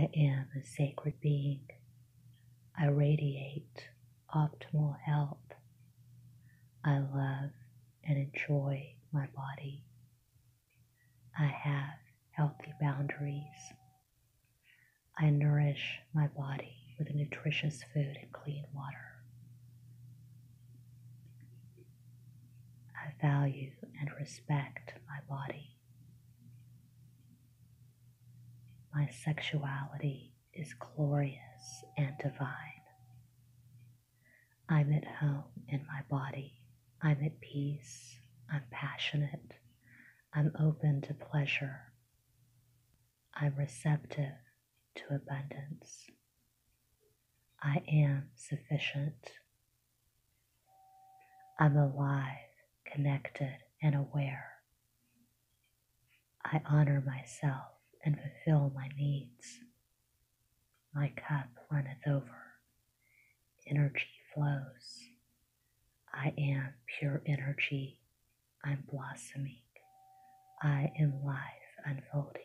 I am a sacred being. I radiate optimal health. I love and enjoy my body. I have healthy boundaries. I nourish my body with nutritious food and clean water. I value and respect my body. My sexuality is glorious and divine. I'm at home in my body. I'm at peace. I'm passionate. I'm open to pleasure. I'm receptive to abundance. I am sufficient. I'm alive, connected, and aware. I honor myself and fulfill my needs. My cup runneth over. Energy flows. I am pure energy. I'm blossoming. I am life unfolding.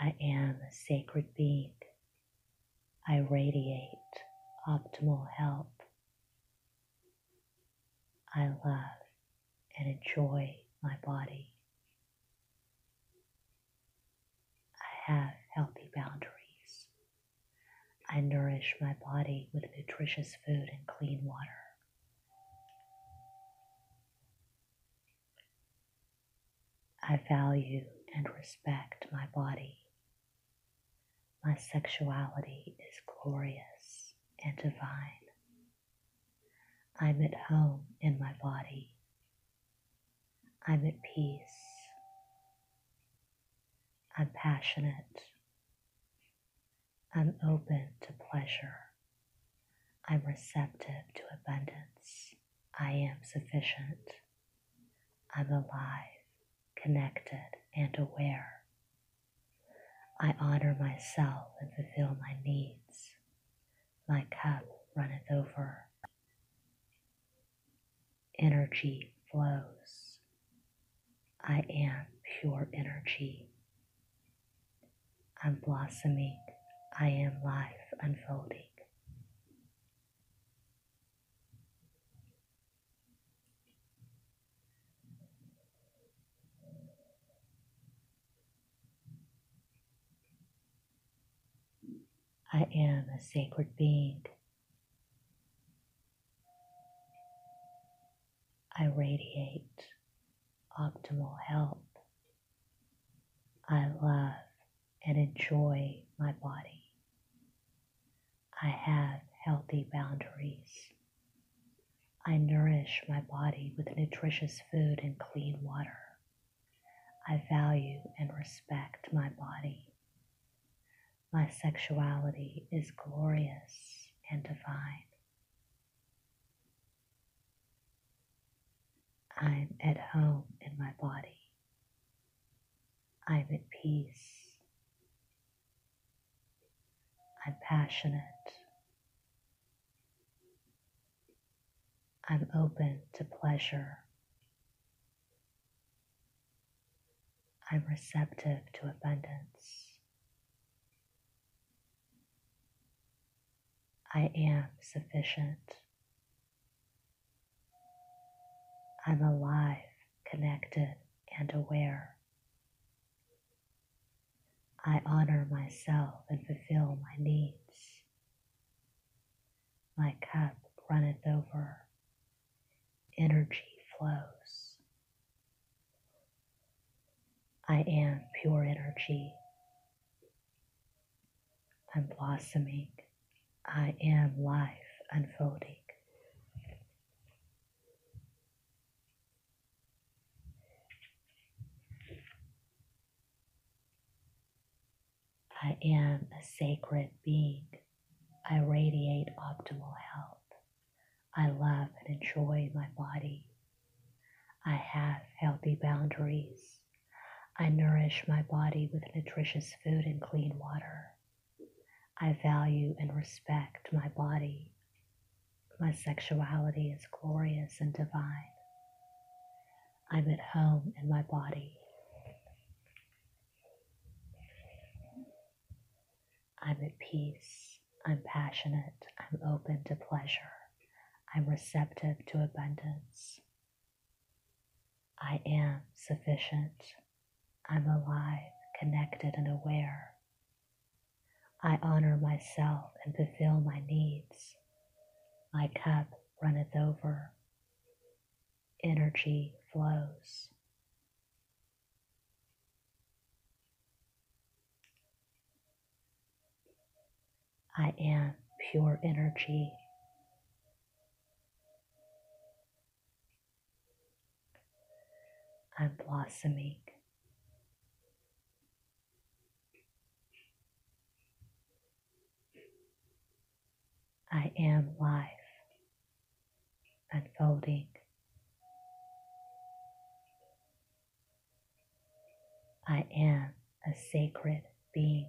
I am a sacred being. I radiate optimal health. I love and enjoy my body. I have healthy boundaries. I nourish my body with nutritious food and clean water. I value and respect my body. My sexuality is glorious and divine. I'm at home in my body. I'm at peace. I'm passionate. I'm open to pleasure. I'm receptive to abundance. I am sufficient. I'm alive, connected, and aware. I honor myself and fulfill my needs. My cup runneth over. Energy flows. I am pure energy. I'm blossoming. I am life unfolding. I am a sacred being. I radiate optimal health. I love and enjoy my body. I have healthy boundaries. I nourish my body with nutritious food and clean water. I value and respect my body. My sexuality is glorious and divine. I'm at home in my body. I'm at peace. I'm passionate. I'm open to pleasure. I'm receptive to abundance. I am sufficient. I'm alive, connected, and aware. I honor myself and fulfill my needs. My cup runneth over. Energy flows. I am pure energy. I'm blossoming. I am life unfolding. I am a sacred being. I radiate optimal health. I love and enjoy my body. I have healthy boundaries. I nourish my body with nutritious food and clean water. I value and respect my body. My sexuality is glorious and divine. I'm at home in my body. I'm at peace. I'm passionate. I'm open to pleasure. I'm receptive to abundance. I am sufficient. I'm alive, connected, and aware. I honor myself and fulfill my needs. My cup runneth over. Energy flows. I am pure energy. I'm blossoming. I am life, unfolding. I am a sacred being.